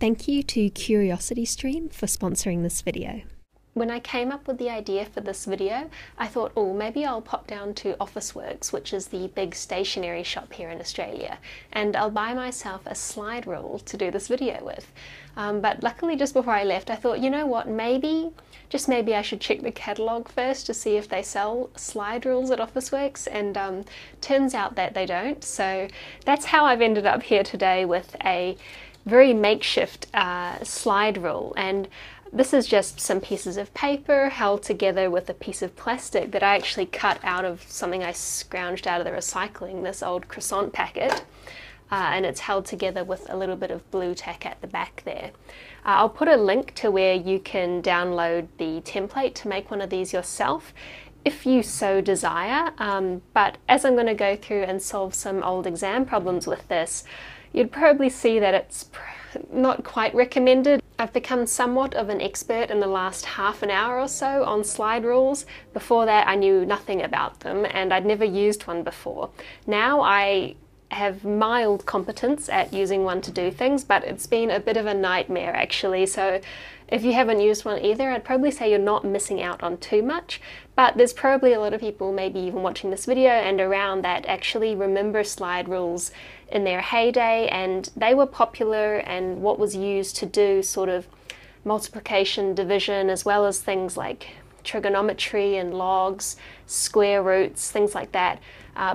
Thank you to CuriosityStream for sponsoring this video. When I came up with the idea for this video, I thought, oh, maybe I'll pop down to Officeworks, which is the big stationery shop here in Australia, and I'll buy myself a slide rule to do this video with. But luckily, just before I left, I thought, you know what, maybe, just maybe I should check the catalogue first to see if they sell slide rules at Officeworks, and turns out that they don't. So that's how I've ended up here today with a very makeshift slide rule. And this is just some pieces of paper held together with a piece of plastic that I actually cut out of something I scrounged out of the recycling, this old croissant packet. And it's held together with a little bit of blue tack at the back there. I'll put a link to where you can download the template to make one of these yourself, if you so desire. But as I'm going to go through and solve some old exam problems with this, you'd probably see that it's not quite recommended. I've become somewhat of an expert in the last half an hour or so on slide rules. Before that, I knew nothing about them and I'd never used one before. Now I have mild competence at using one to do things, but it's been a bit of a nightmare actually. So if you haven't used one either, I'd probably say you're not missing out on too much, but there's probably a lot of people maybe even watching this video and around that actually remember slide rules in their heyday, and they were popular and what was used to do sort of multiplication, division, as well as things like trigonometry and logs, square roots, things like that,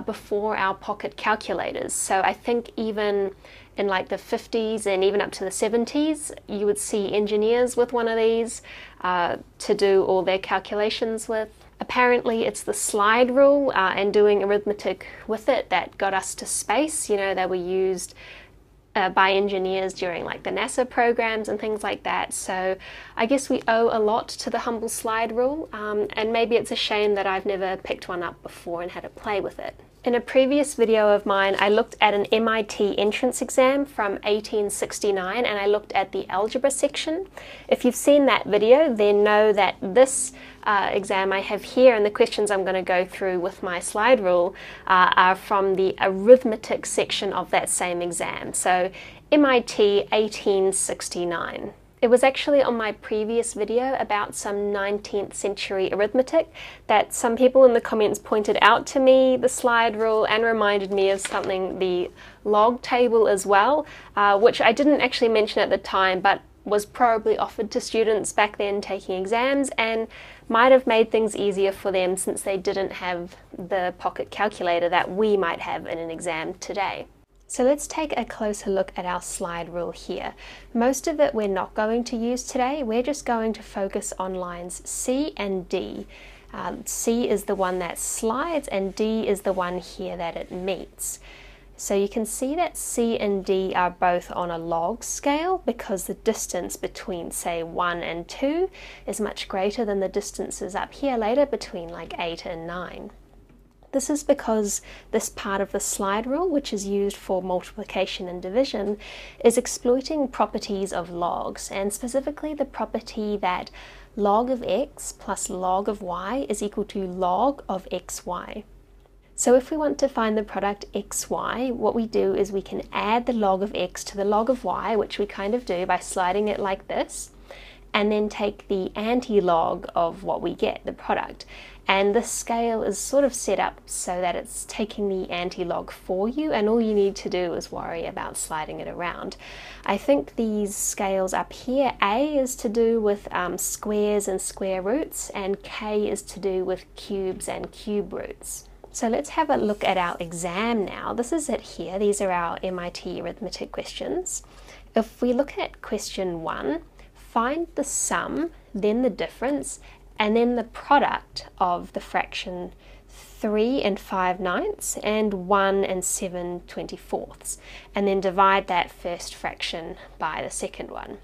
before our pocket calculators. So I think even in like the 50s and even up to the 70s, you would see engineers with one of these to do all their calculations with. Apparently it's the slide rule and doing arithmetic with it that got us to space. You know, they were used by engineers during like the NASA programs and things like that. So I guess we owe a lot to the humble slide rule, and maybe it's a shame that I've never picked one up before and had a play with it. In a previous video of mine, I looked at an MIT entrance exam from 1869 and I looked at the algebra section. If you've seen that video, then know that this exam I have here and the questions I'm going to go through with my slide rule are from the arithmetic section of that same exam. So MIT 1869. It was actually on my previous video about some 19th century arithmetic that some people in the comments pointed out to me the slide rule and reminded me of something, the log table as well, which I didn't actually mention at the time, but was probably offered to students back then taking exams and might have made things easier for them since they didn't have the pocket calculator that we might have in an exam today. So let's take a closer look at our slide rule here. Most of it we're not going to use today, we're just going to focus on lines C and D. C is the one that slides and D is the one here that it meets. So you can see that C and D are both on a log scale because the distance between, say, 1 and 2 is much greater than the distances up here later between like 8 and 9. This is because this part of the slide rule, which is used for multiplication and division, is exploiting properties of logs, and specifically the property that log of x plus log of y is equal to log of xy. So if we want to find the product xy, what we do is we can add the log of x to the log of y, which we kind of do by sliding it like this, and then take the anti-log of what we get, the product. And the scale is sort of set up so that it's taking the anti-log for you, and all you need to do is worry about sliding it around. I think these scales up here, A is to do with squares and square roots, and K is to do with cubes and cube roots. So let's have a look at our exam now. This is it here. These are our MIT arithmetic questions. If we look at question 1, find the sum, then the difference, and then the product of the fraction 3 5/9 and 1 7/24, and then divide that first fraction by the second one.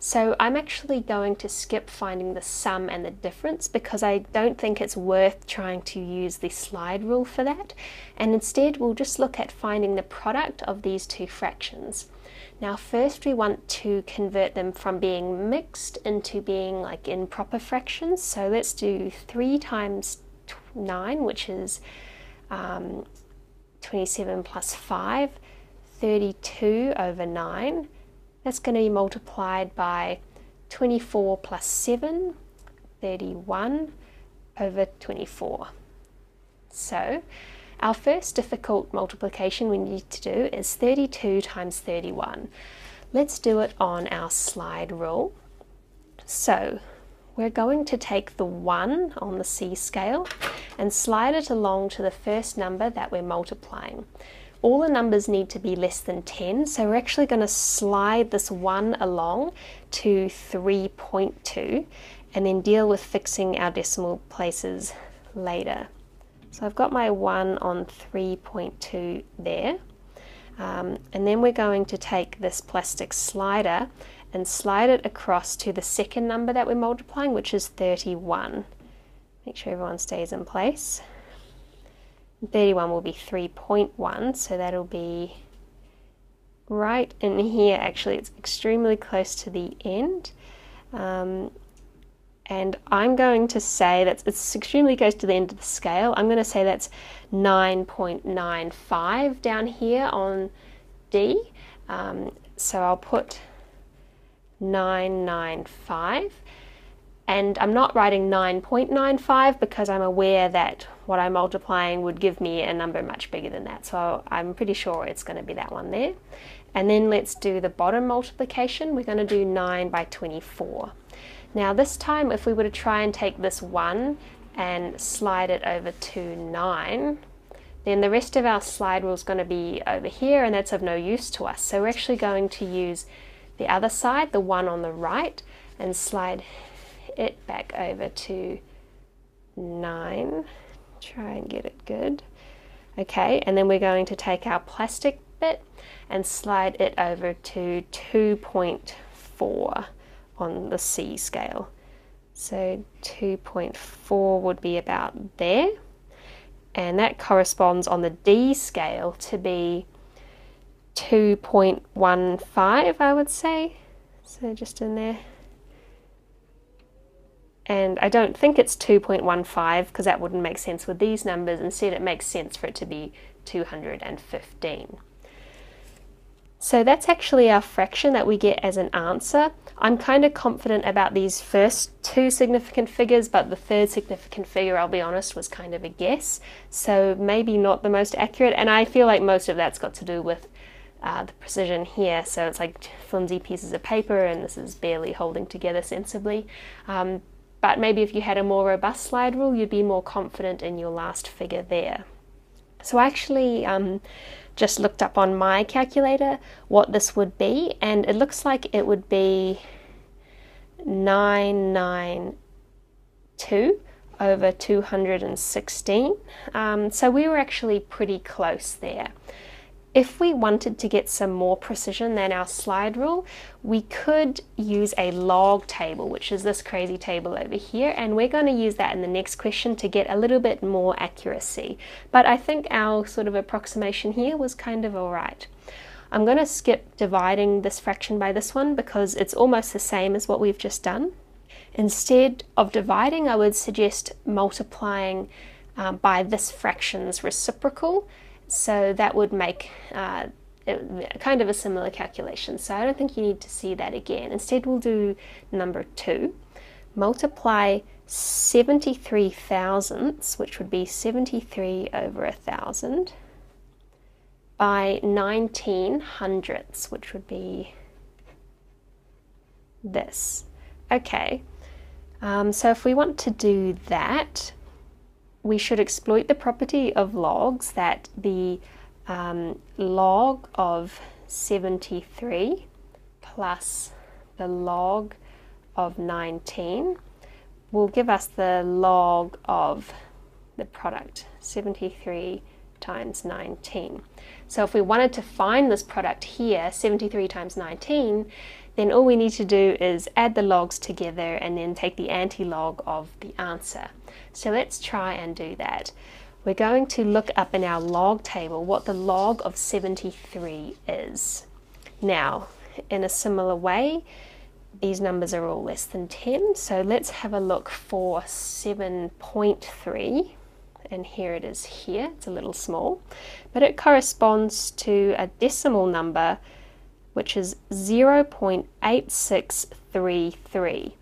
So I'm actually going to skip finding the sum and the difference because I don't think it's worth trying to use the slide rule for that, and instead we'll just look at finding the product of these two fractions. Now first we want to convert them from being mixed into being like improper fractions, so let's do 3 times 9, which is 27 plus 5, 32 over 9. That's going to be multiplied by 24 plus 7, 31 over 24. So our first difficult multiplication we need to do is 32 times 31. Let's do it on our slide rule. So we're going to take the 1 on the C scale and slide it along to the first number that we're multiplying. All the numbers need to be less than 10, so we're actually going to slide this 1 along to 3.2 and then deal with fixing our decimal places later. So I've got my 1 on 3.2 there, and then we're going to take this plastic slider and slide it across to the second number that we're multiplying, which is 31. Make sure everyone stays in place. 31 will be 3.1, so that'll be right in here. Actually, it's extremely close to the end. And I'm going to say that it's extremely close to the end of the scale. I'm going to say that's 9.95 down here on D. So I'll put 995, and I'm not writing 9.95 because I'm aware that what I'm multiplying would give me a number much bigger than that. So I'm pretty sure it's going to be that one there. And then let's do the bottom multiplication. We're going to do 9 by 24. Now this time, if we were to try and take this 1 and slide it over to 9, then the rest of our slide rule is going to be over here, and that's of no use to us. So we're actually going to use the other side, the 1 on the right, and slide it back over to 9. Try and get it good. Okay, and then we're going to take our plastic bit and slide it over to 2.4 on the C scale. So 2.4 would be about there, and that corresponds on the D scale to be 2.15, I would say. So just in there. And I don't think it's 2.15 because that wouldn't make sense with these numbers. Instead, it makes sense for it to be 215. So that's actually our fraction that we get as an answer. I'm kind of confident about these first two significant figures, but the third significant figure, I'll be honest, was kind of a guess. So maybe not the most accurate, and I feel like most of that's got to do with the precision here, so it's like flimsy pieces of paper and this is barely holding together sensibly. But maybe if you had a more robust slide rule, you'd be more confident in your last figure there. So I actually just looked up on my calculator what this would be, and it looks like it would be 992 over 216. So we were actually pretty close there. If we wanted to get some more precision than our slide rule, we could use a log table, which is this crazy table over here, and we're going to use that in the next question to get a little bit more accuracy. But I think our sort of approximation here was kind of alright. I'm going to skip dividing this fraction by this one because it's almost the same as what we've just done. Instead of dividing, I would suggest multiplying by this fraction's reciprocal. So that would make kind of a similar calculation. So I don't think you need to see that again. Instead, we'll do number 2. Multiply 73 thousandths, which would be 73 over 1,000, by 19 hundredths, which would be this. Okay, so if we want to do that, we should exploit the property of logs that the log of 73 plus the log of 19 will give us the log of the product, 73 times 19. So if we wanted to find this product here, 73 times 19, then all we need to do is add the logs together and then take the anti-log of the answer. So let's try and do that. We're going to look up in our log table what the log of 73 is. Now, in a similar way, these numbers are all less than 10, so let's have a look for 7.3, and here it is here. It's a little small, but it corresponds to a decimal number which is 0.8633.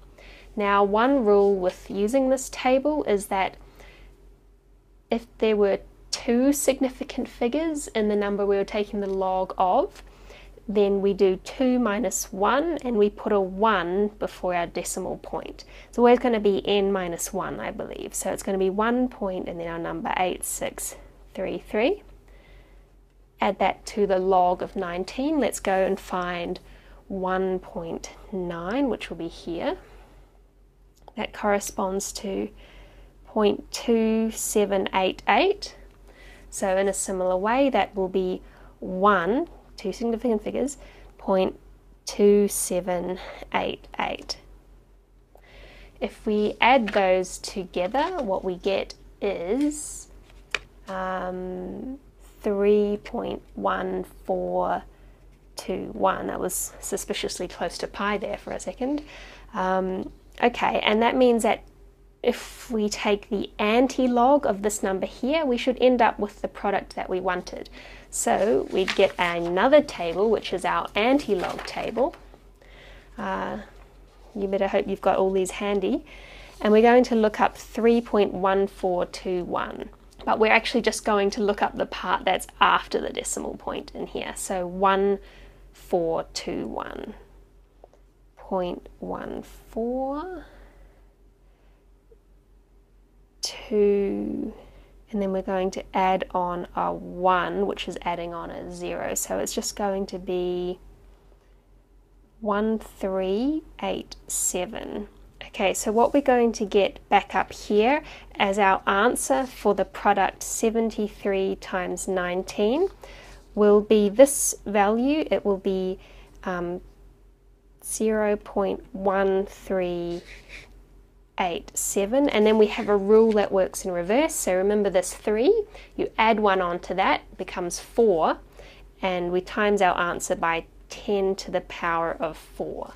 Now, one rule with using this table is that if there were two significant figures in the number we were taking the log of, then we do 2 minus 1 and we put a 1 before our decimal point. It's always going to be n minus 1, I believe. So it's going to be 1 point and then our number 8633. Add that to the log of 19. Let's go and find 1.9, which will be here. That corresponds to 0.2788. So in a similar way, that will be 1, two significant figures, 0.2788. If we add those together, what we get is 3.1421. That was suspiciously close to pi there for a second. Okay, and that means that if we take the anti-log of this number here, we should end up with the product that we wanted. So we'd get another table, which is our anti-log table. You better hope you've got all these handy. And we're going to look up 3.1421. But we're actually just going to look up the part that's after the decimal point in here. So 1421. 0.14 2, and then we're going to add on a 1, which is adding on a 0, so it's just going to be 1387. Okay, so what we're going to get back up here as our answer for the product 73 times 19 will be this value. It will be 0.1387, and then we have a rule that works in reverse. So remember this 3, you add 1 onto that, becomes 4, and we times our answer by 10 to the power of 4.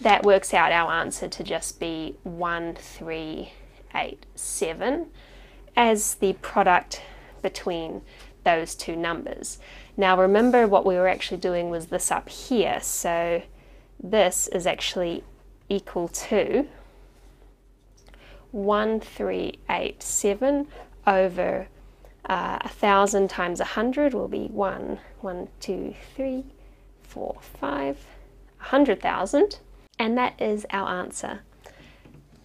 That works out our answer to just be 1387 as the product between those two numbers. Now remember, what we were actually doing was this up here, so this is actually equal to 1387 over 1,000 times 100 will be 100,000, and that is our answer.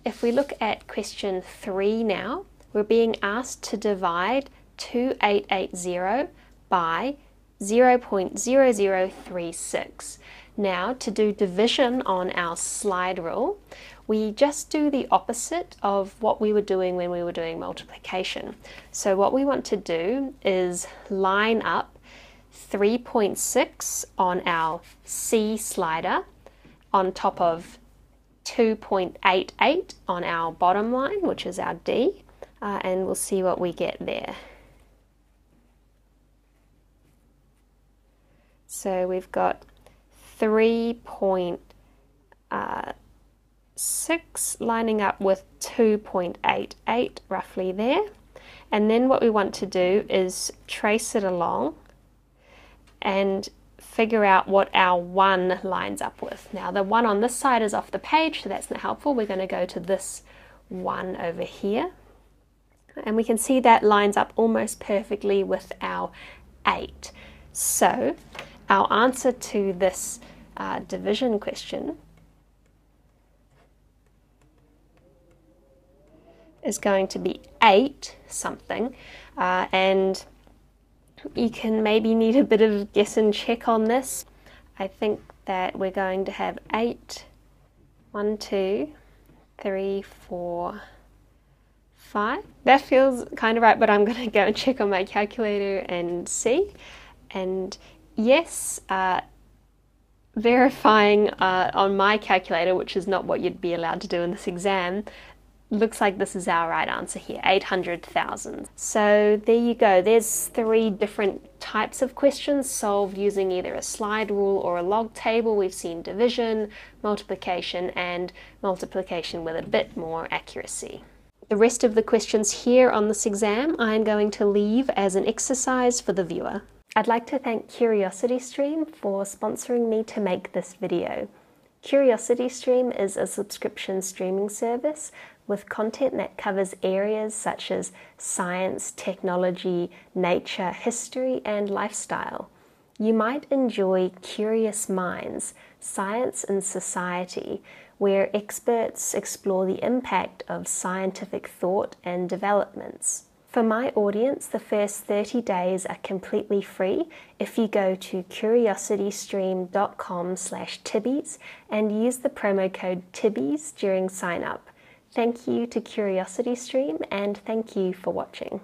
If we look at question 3 now, we're being asked to divide 2880 by 0.0036. Now, to do division on our slide rule, we just do the opposite of what we were doing when we were doing multiplication. So what we want to do is line up 3.6 on our C slider on top of 2.88 on our bottom line, which is our D, and we'll see what we get there. So we've got 3.6 lining up with 2.88 roughly there, and then what we want to do is trace it along and figure out what our 1 lines up with. Now the 1 on this side is off the page, so that's not helpful. We're going to go to this 1 over here, and we can see that lines up almost perfectly with our 8. So our answer to this division question is going to be 8 something, and you can maybe need a bit of guess and check on this. I think that we're going to have 8, 1, 2, 3, 4, 5. That feels kind of right, but I'm going to go and check on my calculator and see. And yes, verifying on my calculator, which is not what you'd be allowed to do in this exam, looks like this is our right answer here, 800,000. So there you go. There's 3 different types of questions solved using either a slide rule or a log table. We've seen division, multiplication, and multiplication with a bit more accuracy. The rest of the questions here on this exam I'm going to leave as an exercise for the viewer. I'd like to thank CuriosityStream for sponsoring me to make this video. CuriosityStream is a subscription streaming service with content that covers areas such as science, technology, nature, history, and lifestyle. You might enjoy Curious Minds, Science and Society, where experts explore the impact of scientific thought and developments. For my audience, the first 30 days are completely free if you go to curiositystream.com/Tibbies and use the promo code Tibbies during sign up. Thank you to CuriosityStream and thank you for watching.